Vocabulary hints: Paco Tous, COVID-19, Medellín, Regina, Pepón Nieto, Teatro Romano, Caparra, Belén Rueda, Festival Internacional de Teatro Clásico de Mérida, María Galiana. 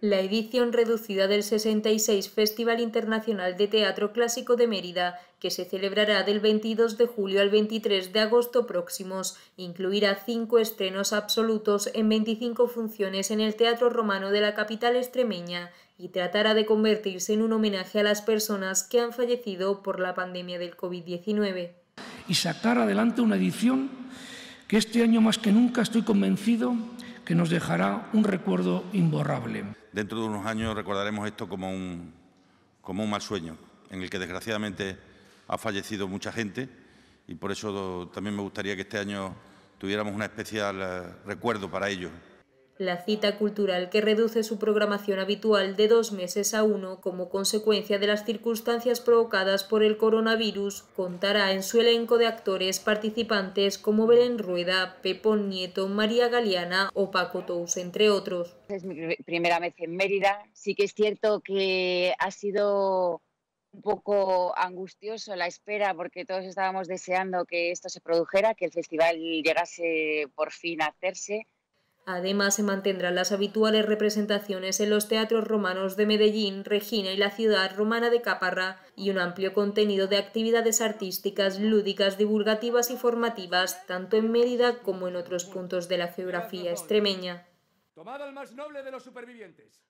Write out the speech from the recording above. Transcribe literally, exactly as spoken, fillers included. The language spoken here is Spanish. La edición reducida del sesenta y seis Festival Internacional de Teatro Clásico de Mérida, que se celebrará del veintidós de julio al veintitrés de agosto próximos, incluirá cinco estrenos absolutos en veinticinco funciones en el Teatro Romano de la capital extremeña y tratará de convertirse en un homenaje a las personas que han fallecido por la pandemia del COVID diecinueve. Y sacar adelante una edición que este año más que nunca estoy convencido que nos dejará un recuerdo imborrable. Dentro de unos años recordaremos esto como un, como un mal sueño, en el que desgraciadamente ha fallecido mucha gente, y por eso también me gustaría que este año tuviéramos un especial recuerdo para ellos. La cita cultural, que reduce su programación habitual de dos meses a uno como consecuencia de las circunstancias provocadas por el coronavirus, contará en su elenco de actores participantes como Belén Rueda, Pepón Nieto, María Galiana o Paco Tous, entre otros. Es mi primera vez en Mérida. Sí que es cierto que ha sido un poco angustioso la espera, porque todos estábamos deseando que esto se produjera, que el festival llegase por fin a hacerse. Además, se mantendrán las habituales representaciones en los teatros romanos de Medellín, Regina y la ciudad romana de Caparra, y un amplio contenido de actividades artísticas, lúdicas, divulgativas y formativas, tanto en Mérida como en otros puntos de la geografía extremeña. Tomad al más noble de los supervivientes.